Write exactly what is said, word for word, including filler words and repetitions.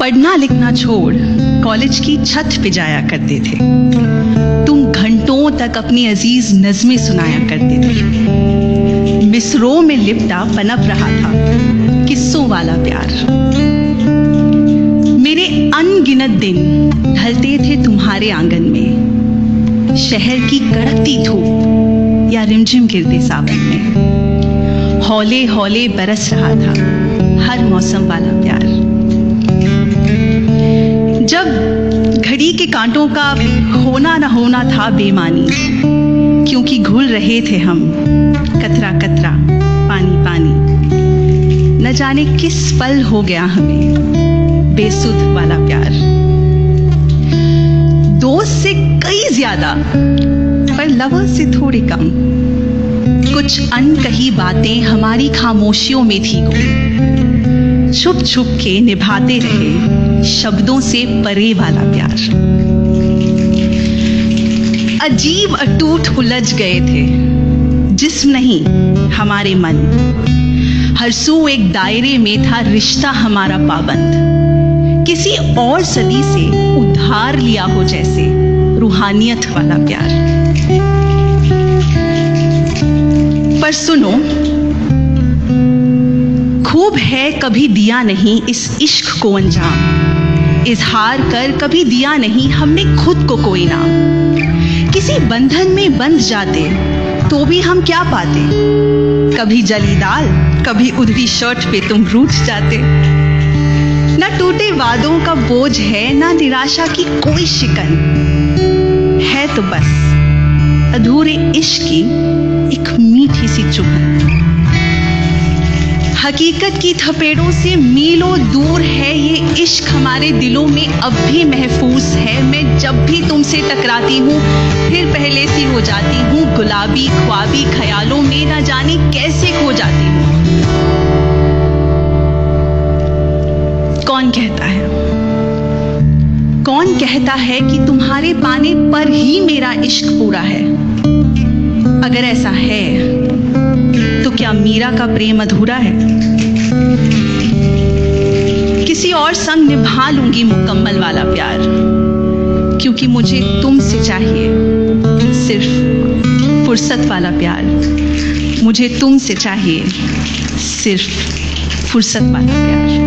पढ़ना लिखना छोड़ कॉलेज की छत पे जाया करते थे। तुम घंटों तक अपनी अजीज नज़में सुनाया करते थे। मिसरों में लिपटा पनप रहा था किस्सों वाला प्यार। मेरे अनगिनत दिन ढलते थे तुम्हारे आंगन में, शहर की कड़कती धूप या रिमझिम गिरते सावन में। हौले हौले बरस रहा था हर मौसम वाला प्यार। जब घड़ी के कांटों का होना न होना था बेमानी, क्योंकि घुल रहे थे हम कतरा कतरा पानी पानी। न जाने किस पल हो गया हमें बेसुध वाला प्यार। दोस्त से कई ज्यादा पर लवर से थोड़े कम। कुछ अनकही बातें हमारी खामोशियों में थी गो, छुप छुप के निभाते रहे शब्दों से परे वाला प्यार। अजीब अटूट उलझ गए थे जिस्म नहीं हमारे मन। हर सू एक दायरे में था रिश्ता हमारा पाबंद। किसी और सदी से उधार लिया हो जैसे रूहानियत वाला प्यार। पर सुनो, खूब है कभी दिया नहीं इस इश्क को अंजाम। इजहार कर कभी दिया नहीं हमने खुद को कोई नाम। किसी बंधन में बंध जाते तो भी हम क्या पाते, कभी जली दाल कभी उधरी शर्ट पे तुम रूठ जाते। ना टूटे वादों का बोझ है, ना निराशा की कोई शिकन है, तो बस अधूरे इश्क की एक मीठी सी चुभन। हकीकत की थपेड़ों से मीलों दूर है ये इश्क हमारे दिलों में अब भी महफूज है। मैं जब भी तुमसे टकराती हूँ फिर पहले सी हो जाती हूँ। गुलाबी ख्वाबी ख्यालों में ना जाने कैसे खो जाती हूँ। कौन कहता है कौन कहता है कि तुम्हारे पाने पर ही मेरा इश्क पूरा है। अगर ऐसा है तो क्या मीरा का प्रेम अधूरा है। किसी और संग निभा लूंगी मुकम्मल वाला प्यार, क्योंकि मुझे तुमसे चाहिए सिर्फ फुर्सत वाला प्यार। मुझे तुमसे चाहिए सिर्फ फुर्सत वाला प्यार।